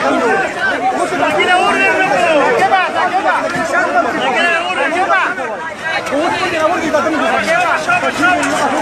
¡Aquí la burla!